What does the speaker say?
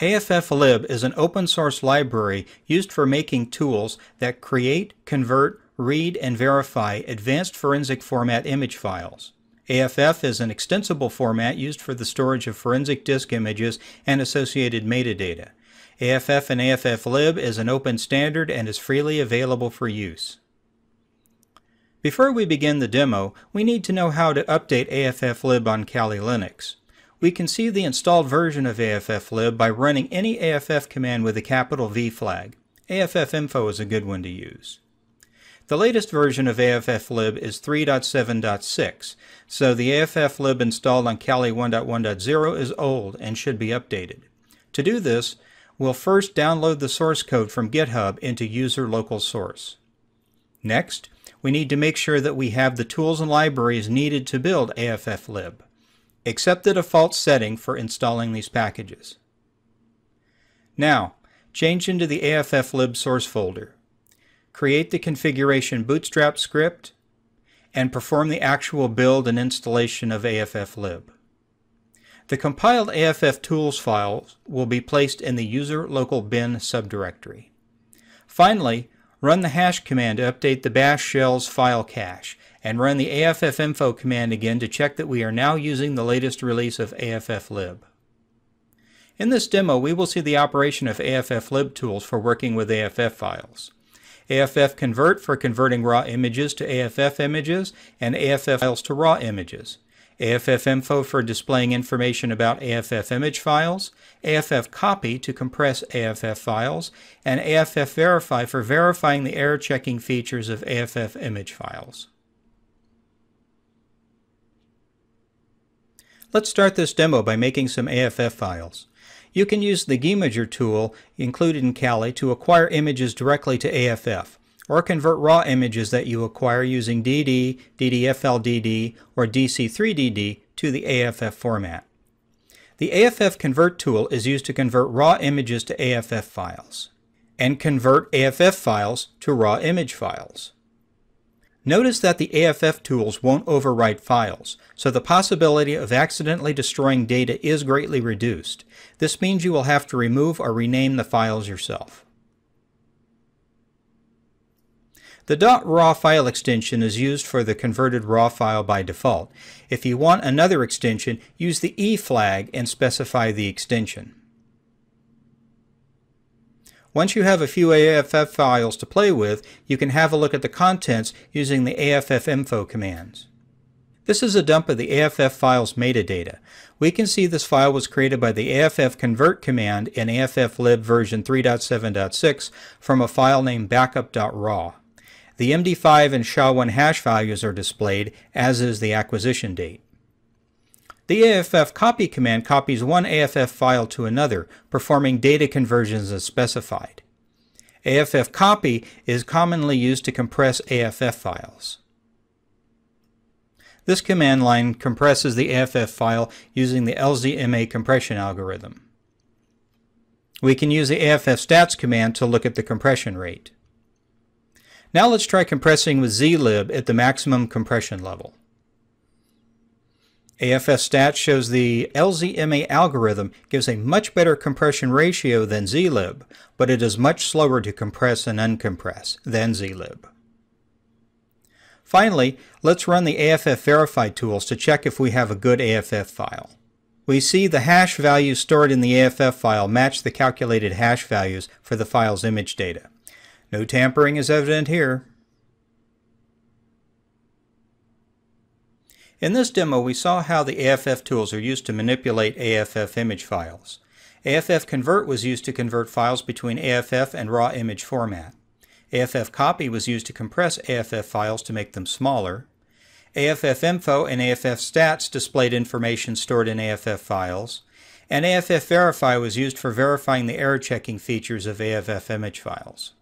AFFLib is an open source library used for making tools that create, convert, read, and verify advanced forensic format image files. AFF is an extensible format used for the storage of forensic disk images and associated metadata. AFF and AFFLib is an open standard and is freely available for use. Before we begin the demo, we need to know how to update AFFLib on Kali Linux. We can see the installed version of AFFLib by running any AFF command with a capital V flag. AFFinfo is a good one to use. The latest version of AFFLib is 3.7.6, so the AFFLib installed on Kali 1.1.0 is old and should be updated. To do this, we'll first download the source code from GitHub into user local source. Next, we need to make sure that we have the tools and libraries needed to build AFFLib. Accept the default setting for installing these packages. Now, change into the AFFLib source folder. Create the configuration bootstrap script, and perform the actual build and installation of AFFLib. The compiled AFF tools files will be placed in the user local bin subdirectory. Finally, run the hash command to update the bash shell's file cache, and run the AFFinfo command again to check that we are now using the latest release of AFFLib. In this demo, we will see the operation of AFFLib tools for working with AFF files. AFFconvert for converting raw images to AFF images and AFF files to raw images. AFFinfo for displaying information about AFF image files. AFFcopy to compress AFF files. And AFFverify for verifying the error checking features of AFF image files. Let's start this demo by making some AFF files. You can use the Guymager tool included in Kali to acquire images directly to AFF, or convert raw images that you acquire using DD, DDFLDD, or DC3DD to the AFF format. The AFFconvert tool is used to convert raw images to AFF files, and convert AFF files to raw image files. Notice that the AFF tools won't overwrite files, so the possibility of accidentally destroying data is greatly reduced. This means you will have to remove or rename the files yourself. The .raw file extension is used for the converted raw file by default. If you want another extension, use the E flag and specify the extension. Once you have a few AFF files to play with, you can have a look at the contents using the AFFinfo commands. This is a dump of the AFF file's metadata. We can see this file was created by the AFFconvert command in AFFlib version 3.7.6 from a file named backup.raw. The MD5 and SHA-1 hash values are displayed, as is the acquisition date. The AFFcopy command copies one AFF file to another, performing data conversions as specified. AFFcopy is commonly used to compress AFF files. This command line compresses the AFF file using the LZMA compression algorithm. We can use the AFFstats command to look at the compression rate. Now let's try compressing with Zlib at the maximum compression level. AFFstats shows the LZMA algorithm gives a much better compression ratio than Zlib, but it is much slower to compress and uncompress than Zlib. Finally, let's run the AFFverify tools to check if we have a good AFF file. We see the hash values stored in the AFF file match the calculated hash values for the file's image data. No tampering is evident here. In this demo, we saw how the AFF tools are used to manipulate AFF image files. AFFconvert was used to convert files between AFF and raw image format. AFFcopy was used to compress AFF files to make them smaller. AFFinfo and AFFstats displayed information stored in AFF files. And AFFverify was used for verifying the error checking features of AFF image files.